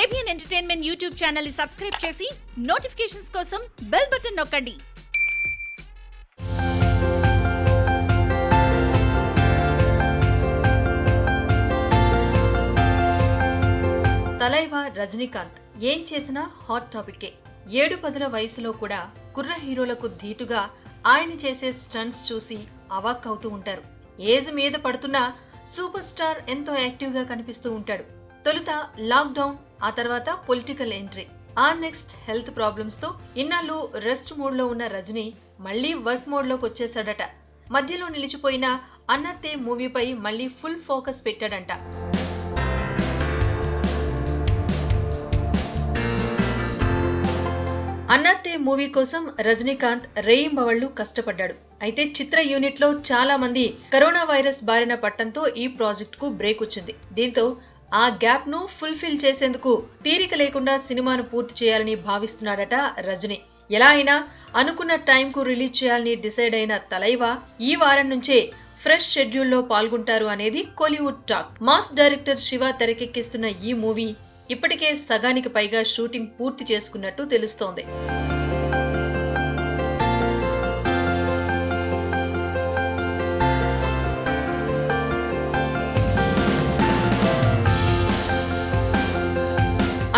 ABN Entertainment YouTube channel ni subscribe chesi notifications kosam bell button nokkandi। తలైవా రజనీకాంత్ ఏం చేసినా hot టాపికే। 7-10 వయసులో కూడా కుర్ర హీరోలకు ధీటుగా ఆయన చేసే స్టంట్స్ చూసి అవాక్కవుతూ ఉంటారు। ఏజ్ మీద పడుతున్న సూపర్ స్టార్ ఎంతో యాక్టివ్ గా కనిపిస్తూ ఉంటాడు। తొలుత లాక్ డౌన్, ఆ తర్వాత పొలిటికల్ ఎంట్రీ, ఆ నెక్స్ట్ హెల్త్ ప్రాబ్లమ్స్ తో ఇన్నాళ్ళు రెస్ట్ మోడ్ లో ఉన్న రజనీ మళ్ళీ వర్క్ మోడ్ లోకి వచ్చేసాడట। మధ్యలో నిలిచిపోయిన అన్నతే మూవీపై మళ్ళీ ఫుల్ ఫోకస్ పెట్టాడంట। అన్నతే మూవీ కోసం రజనీకాంత్ రేయింబవళ్ళు కష్టపడ్డాడు। అయితే చిత్ర యూనిట్ లో చాలా మంది కరోనా వైరస్ బారిన పట్టడంతో ఈ ప్రాజెక్ట్ కు బ్రేక్ వచ్చింది। దీంతో ఆ గ్యాప్ ను ఫుల్ఫిల్ చేసేందుకు తీరిక లేకుండా సినిమాను పూర్తి చేయాలని భావిస్తున్నాడట రజనీ। ఎలా అయినా అనుకున్న టైం కు రిలీజ్ చేయాలని డిసైడ్ అయిన తలైవా ఈ వారం నుంచే ఫ్రెష్ షెడ్యూల్ లో పాల్గొంటారు అనేది Kollywood talk. Mass director Shiva తెరకెక్కిస్తున్న ఈ మూవీ ఇప్పటికే సగానికి పైగా షూటింగ్ పూర్తి చేసుకున్నట్టు తెలుస్తోంది।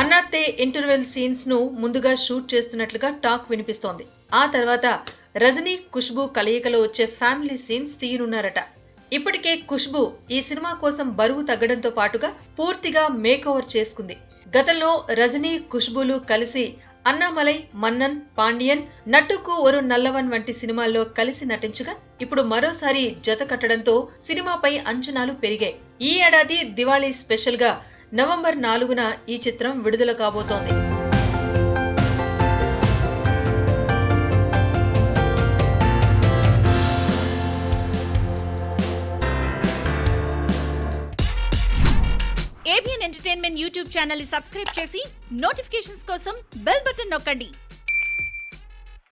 అన్నాతే ఇంటర్వెల్ సీన్స్ ను ముందుగా షూట్ చేస్తున్నట్లుగా టాక్ వినిపిస్తోంది। ఆ తర్వాత రజనీ ఖుష్బూ కలయికలో వచ్చే ఫ్యామిలీ సీన్స్ తీయనున్నారట। ఇప్పటికే ఖుష్బూ ఈ సినిమా కోసం బరువు తగ్గడంతో పాటుగా పూర్తిగా మేక్ ఓవర్ చేసుకుంది। గతంలో రజనీ ఖుష్బూలు కలిసి అన్నామలై, మన్నన్, పాండియన్, నట్టుకు ఒరు నల్లవన్ వంటి సినిమాల్లో కలిసి నటించగా ఇప్పుడు మరోసారి జత కట్టడంతో సినిమాపై అంచనాలు పెరిగాయి। ఈ ఏడాది దివాళీ స్పెషల్ గా నవంబర్ 4న ఈ చిత్రం విడుదల కాబోతోంది। ABN Entertainment YouTube channel ni subscribe chesi notifications kosam bell button nokkandi।